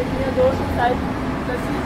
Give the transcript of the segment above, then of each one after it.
Mir so schon Zeit, dass ich moi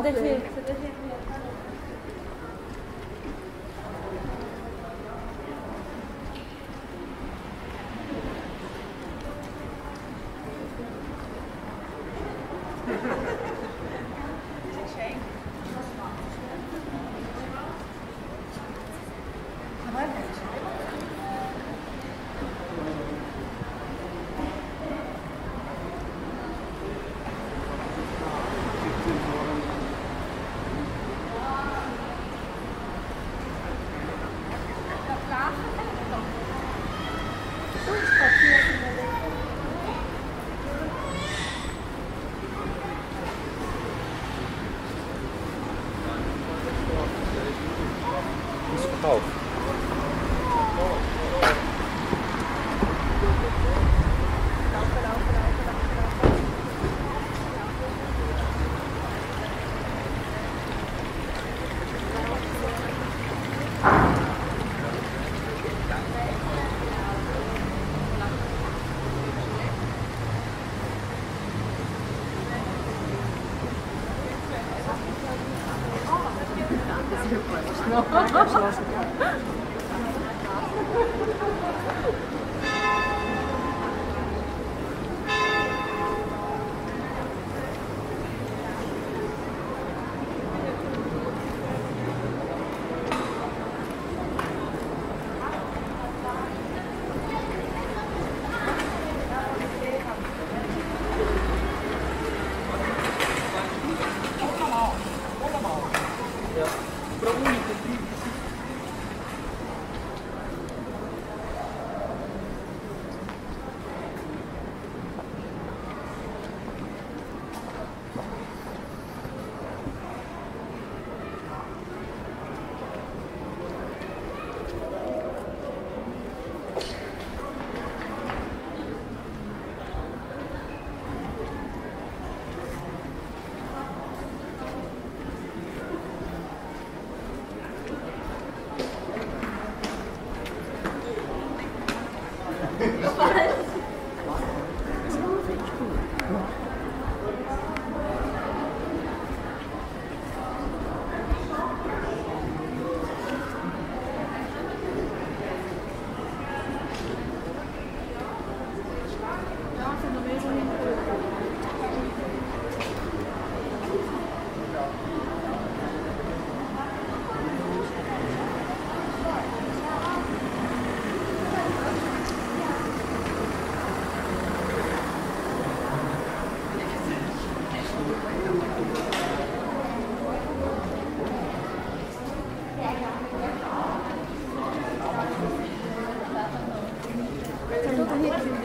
d'effet.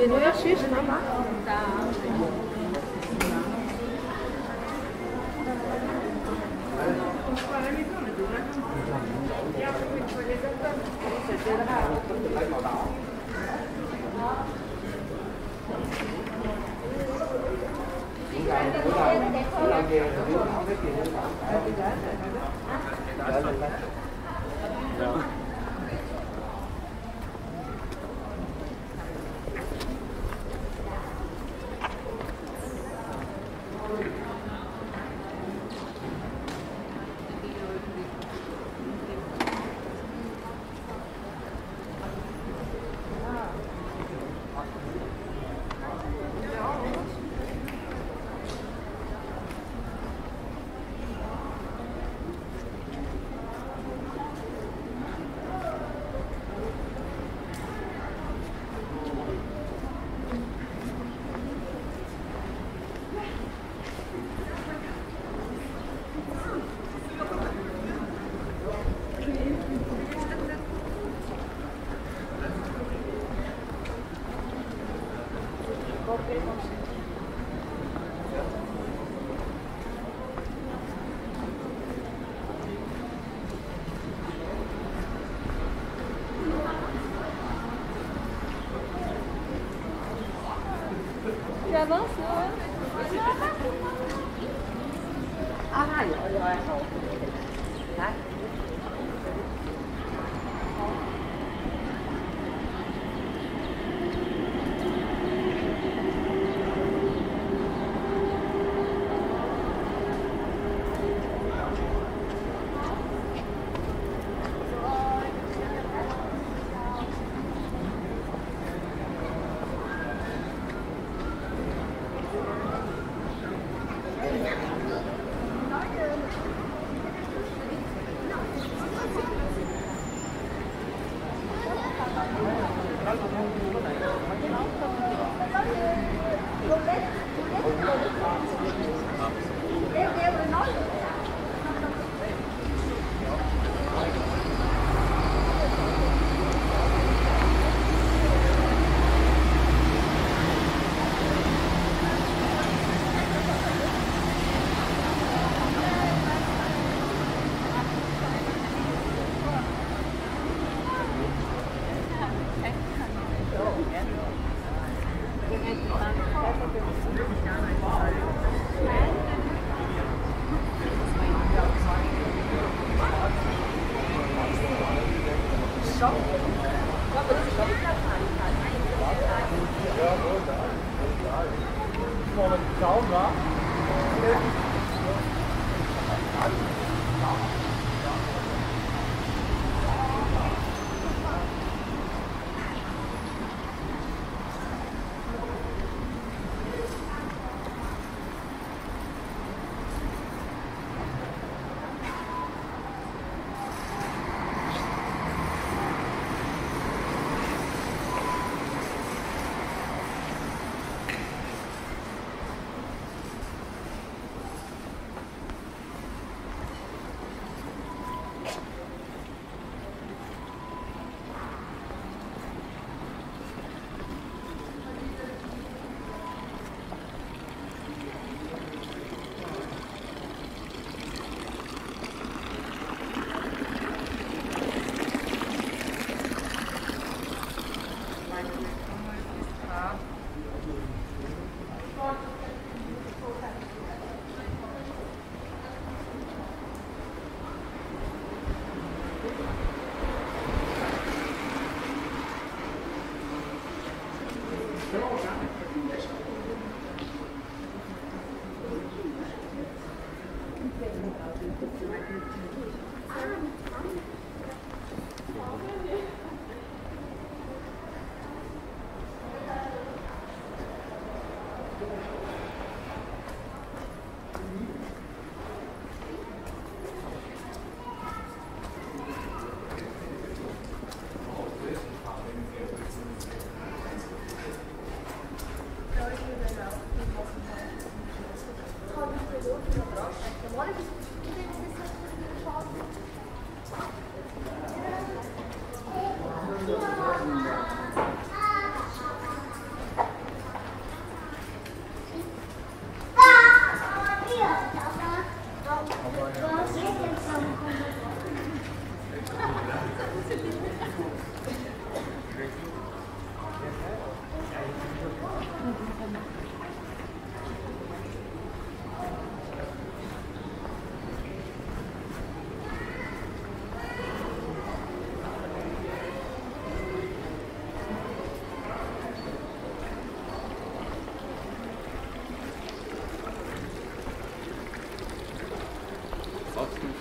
Die neue Schicht, Mama? Ja.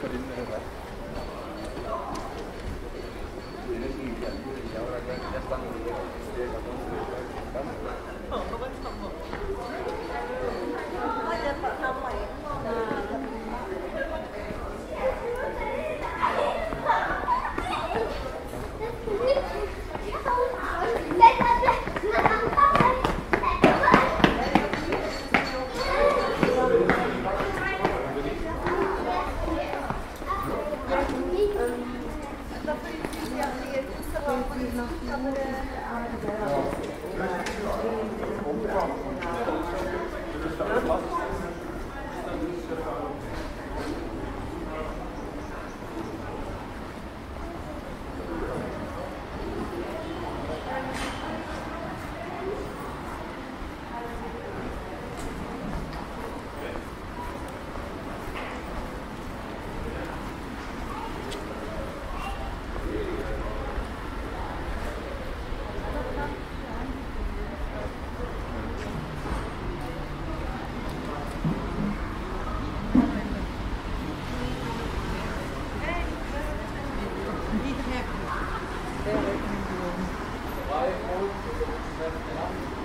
Nicht mehr. Sehr gut.